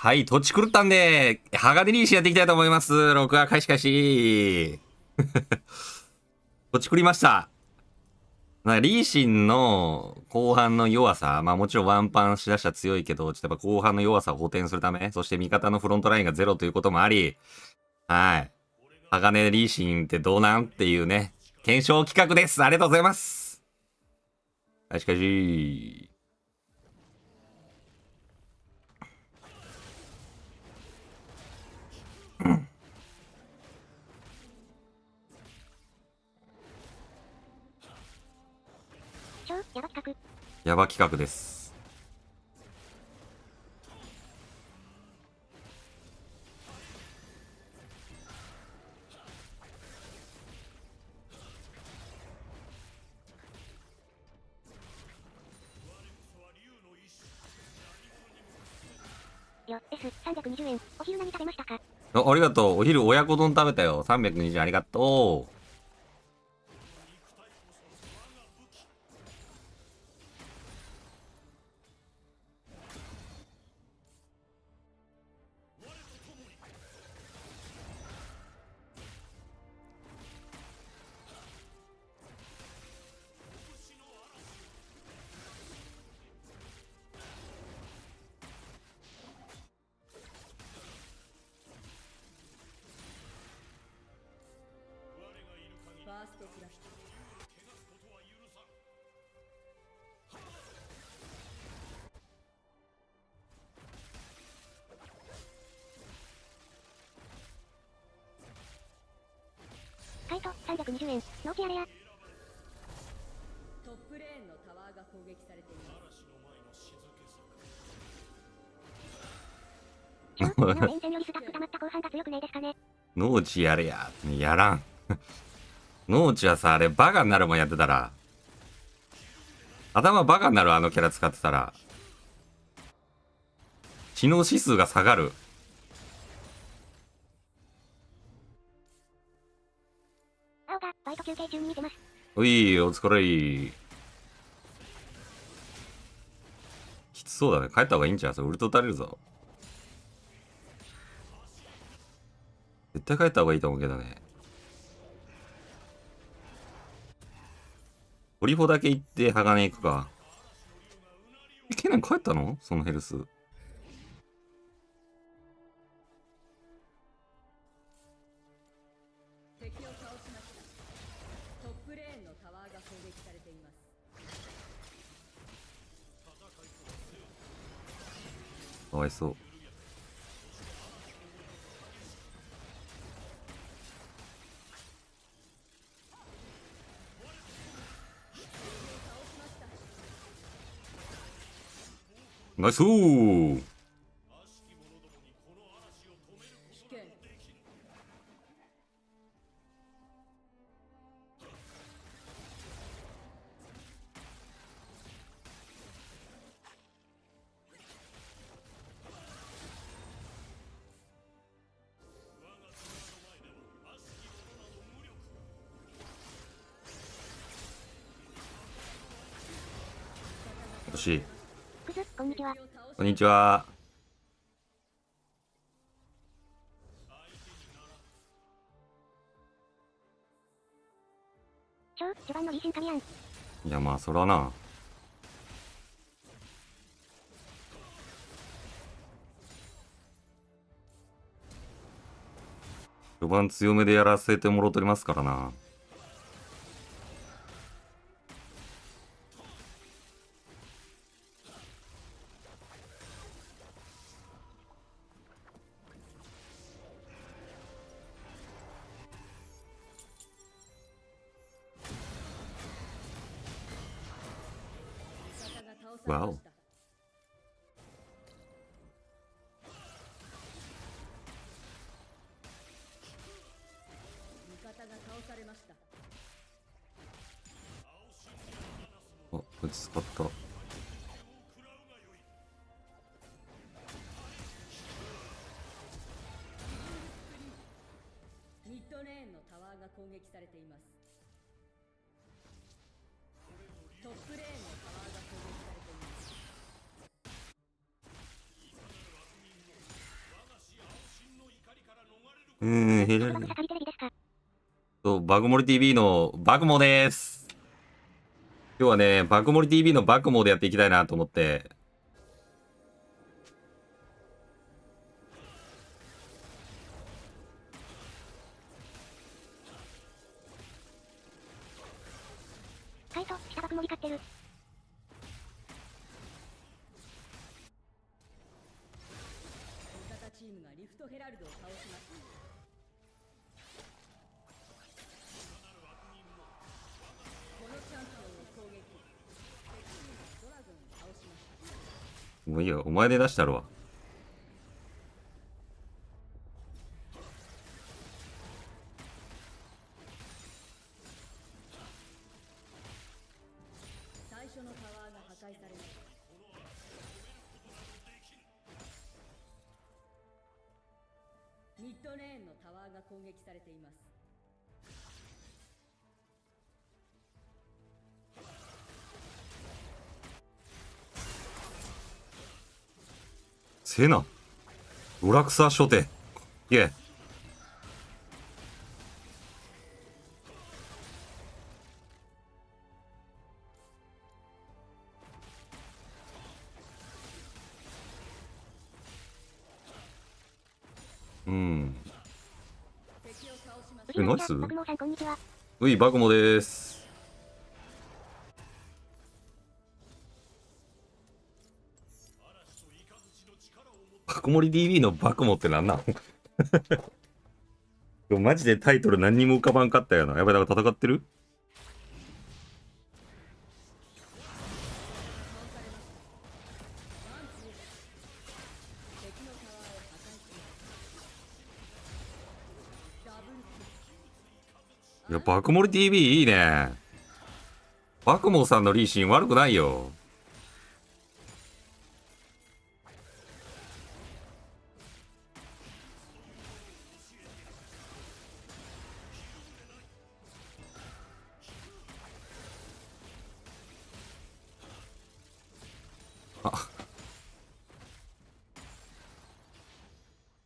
はい、土地狂ったんで、鋼リーシやっていきたいと思います。録画開始開始。土地狂いました。リーシンの後半の弱さ、まあもちろんワンパンしだしたら強いけど、ちょっとやっぱ後半の弱さを補填するため、そして味方のフロントラインがゼロということもあり、はい。鋼リーシンってどうなんっていうね、検証企画です。ありがとうございます。開始開始。ヤバ企画です。よ、S320円。お昼何食べましたか？ありがとう。お昼親子丼食べたよ。320円ありがとう。カイト320円。納期あれや。トップレーンのタワーが攻撃されています。前線よりスタック溜まった後半が強くないですかね。農地やれや。やらん。農地はさ、あれバカになるもんやってたら。頭バカになる、あのキャラ使ってたら。知能指数が下がる。おい、お疲れい。きつそうだね。帰った方がいいんちゃう？それウルト打たれるぞ。絶対帰った方がいいと思うけどね。オリフォだけ行って鋼行くか。ケナン帰ったの？そのヘルス。かわいそう。ナイスー。こんにちは。いやまあそらな。序盤強めでやらせてもろとりますからな。左に。バグモリ TV のバグモです。今日はね、バグモリ TV のバグモでやっていきたいなと思って。カイト、下バグモリ買ってる。もういいよ、お前で出したろ。最初のタワーが破壊されました。ミッドレーンのタワーが攻撃されています。セナロラクサ初手イエイ。ナイス。ういバグモです。バグモリ DB のバグモってなんなんマジでタイトル何にも浮かばんかったよな。やばい、だから戦ってる。いや、バグモリ DB いいね。バグモさんのリーシン悪くないよ。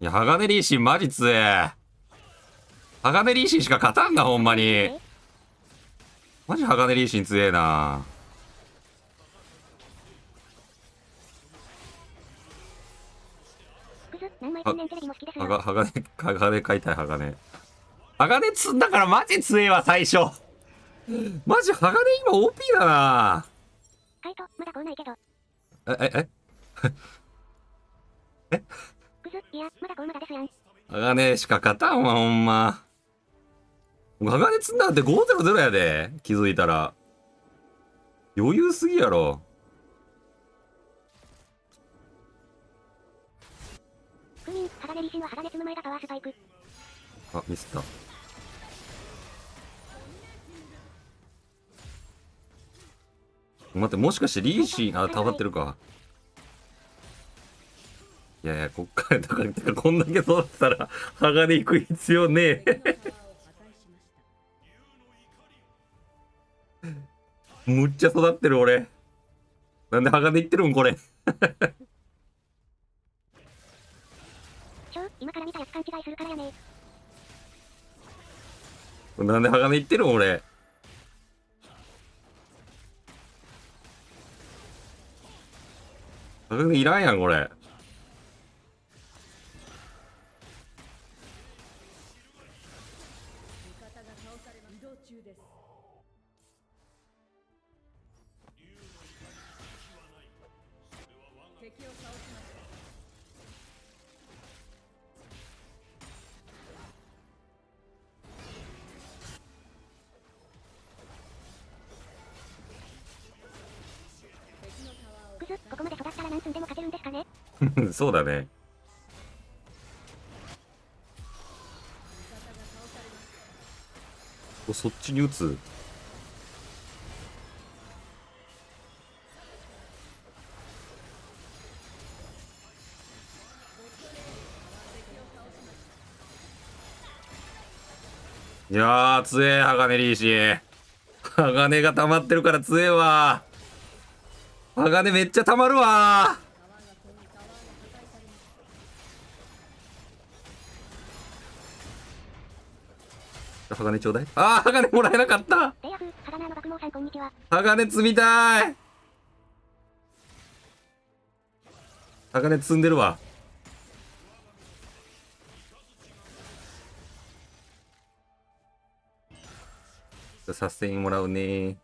いや、鋼リーシンマジ強え。鋼リーシンしか勝たんな、ほんまに。マジ鋼リーシン強えな。鋼買いたい、鋼。鋼積んだからマジ強えわ、最初。マジ鋼今 OP だな。カイト、まだ来ないけど。えいや、まだゴーマダですやん。鋼しか勝たんわ、ほんま。鋼積んだって500やで、気づいたら。余裕すぎやろ。クミン、鋼リシンは鋼積む前がパワースパイク。あ、ミスった。待って、もしかしてリーシン、あ、たまってるか。いやいや、こっからだからこんだけ育ったら鋼いく必要ねえむっちゃ育ってる俺。なんで鋼いってるんこれ今から見たやつ勘違いするからやね。なんで鋼いってるん俺。鋼いらんやんこれ。ここまで育ったら何寸でも勝てるんですかねそうだね。そっちに打つ。いやー強え、鋼リーシー。鋼が溜まってるから強えわ。鋼めっちゃ溜まるわー。と鋼ちょうだい。ああ、鋼もらえなかった。鋼積みたい。鋼積んでるわ。サステインもらうね。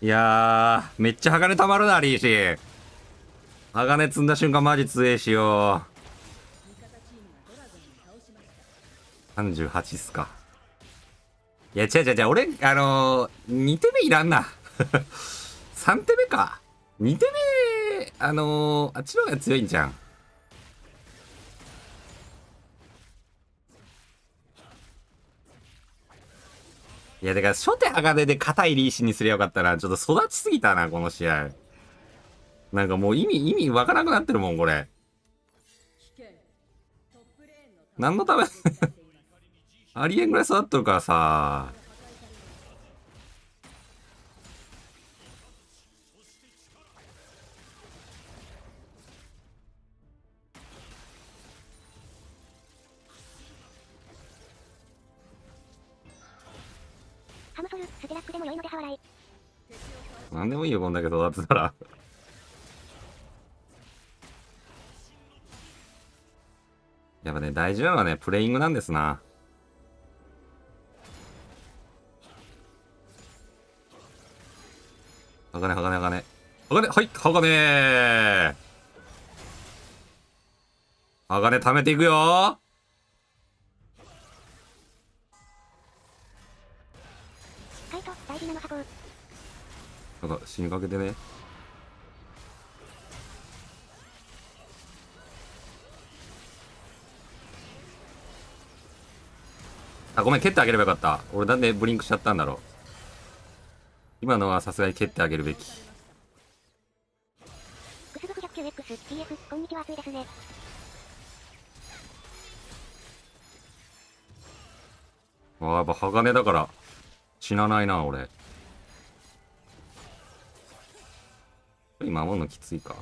いやー、めっちゃ鋼たまるな、リーシー。鋼積んだ瞬間マジ強えしよう。38っすか。いや、違う、俺、2手目いらんな。3手目か。2手目、あっちの方が強いんじゃん。いや、だから、初手鋼で硬いリーシにすりゃよかったな。ちょっと育ちすぎたな、この試合。なんかもう意味わからなくなってるもん、これ。何のためありえんぐらい育っとるからさ。なんでもいいよ、こんだけ育てたら。やっぱね、大事なのはね、プレイングなんですな。鋼、はい、鋼貯めていくよ。なんか死にかけてね。あ、ごめん、蹴ってあげればよかった。俺なんでブリンクしちゃったんだろう。今のはさすがに蹴ってあげるべき。ああ、やっぱ鋼だから死なないな、俺。今守るのきついか。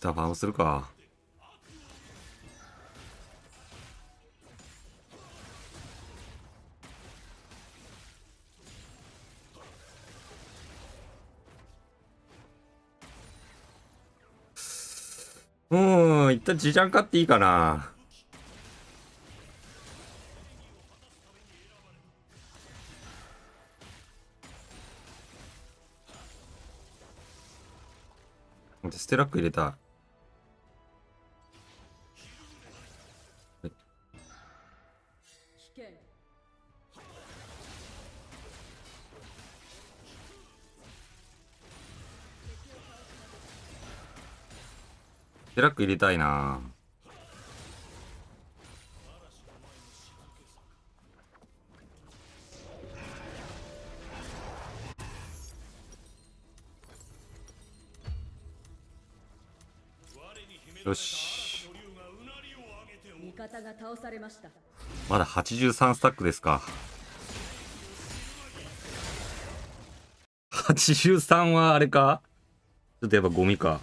じゃあバウンするか。一旦時短買っていいかな。ステラック入れた。テラック入れたいな。よし。味方が倒されました。まだ83スタックですか。83はあれか。ちょっとやっぱゴミか。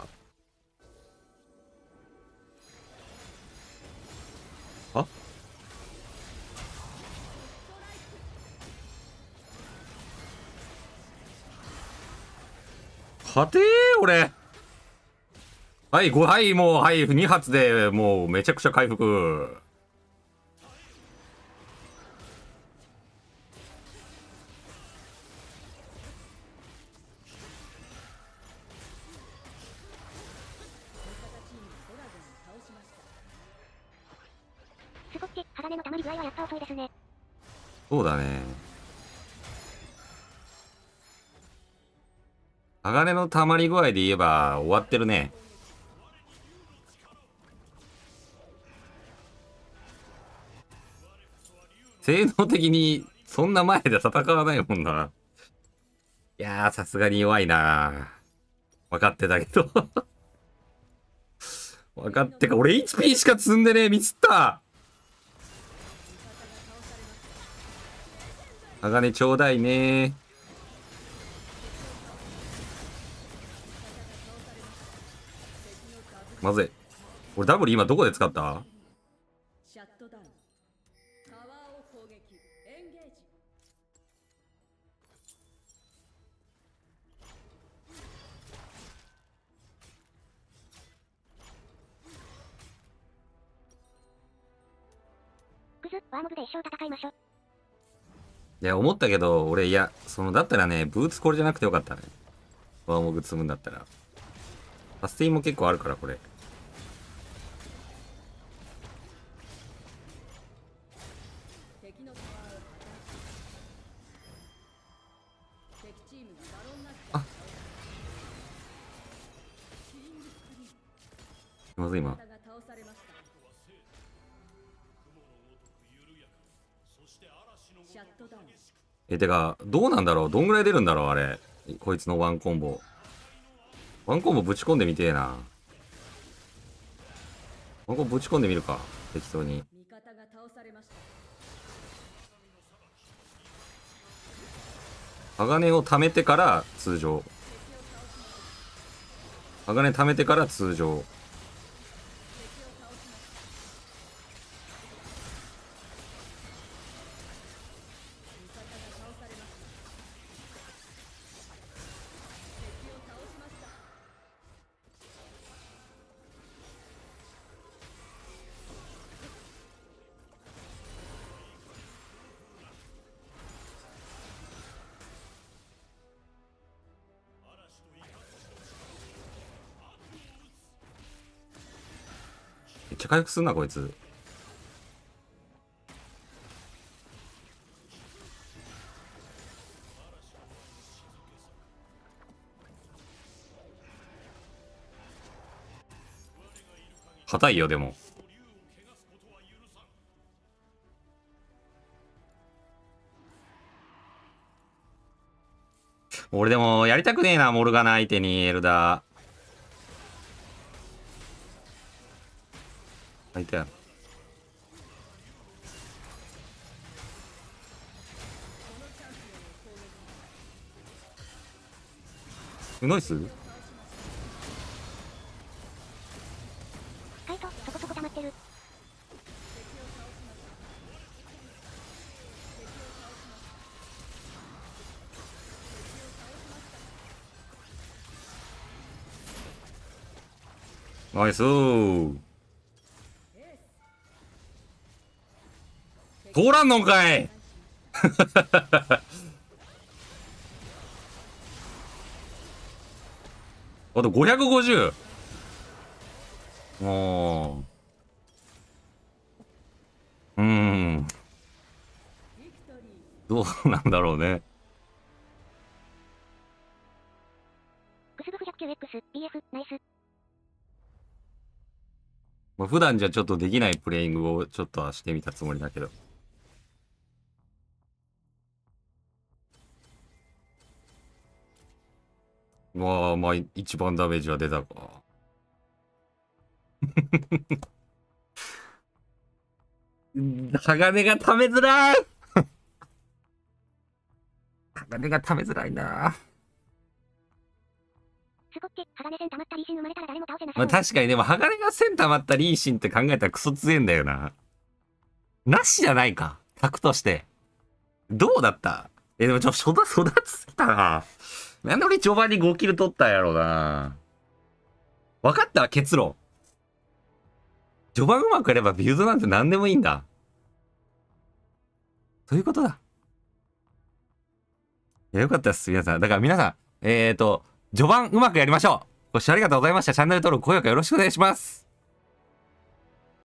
勝てー、俺。はい5はいもうはい2発でもうめちゃくちゃ回復。少し鋼の溜まり具合はやっぱ遅いですね。そうだね、鋼の溜まり具合で言えば終わってるね。性能的にそんな前で戦わないもんな。いやーさすがに弱いな、分かってたけど分かってか俺 HP しか積んでねえ、ミスった。鋼ちょうだいね。まずい、俺ダブル今どこで使った？ワームブで一生戦いましょう。いや思ったけど俺、いやそのだったらねブーツこれじゃなくてよかったね。ワーモグ積むんだったらサスティンも結構あるからこれ。あっまずい、今てかどうなんだろう、どんぐらい出るんだろうあれ、こいつのワンコンボ。ワンコンボぶち込んでみてえな。ワンコンボぶち込んでみるか適当に。鋼を貯めてから通常、鋼貯めてから通常。めっちゃ回復すんなこいつ。硬いよでも。俺でもやりたくねえな、モルガナ相手にエルダー。相手やろナイス。カイトそこそこ溜まってる。ナイスー。通らんのかいあと550。おー、どうなんだろうね。まあ普段じゃちょっとできないプレイングをちょっとはしてみたつもりだけど。まあまあ一番ダメージは出たか鋼が溜めづらい鋼が溜めづらいな。まあ確かにでも鋼が線溜まったリーシンって考えたらクソ強えんだよな。なしじゃないか択として。どうだった？でもちょっと育つすぎたな。なんで俺序盤に5キル取ったんやろうな。分かった、結論。序盤うまくやればビルドなんて何でもいいんだ。そういうことだ。いや、よかったです、皆さん。だから皆さん、序盤うまくやりましょう。ご視聴ありがとうございました。チャンネル登録、高評価よろしくお願いします。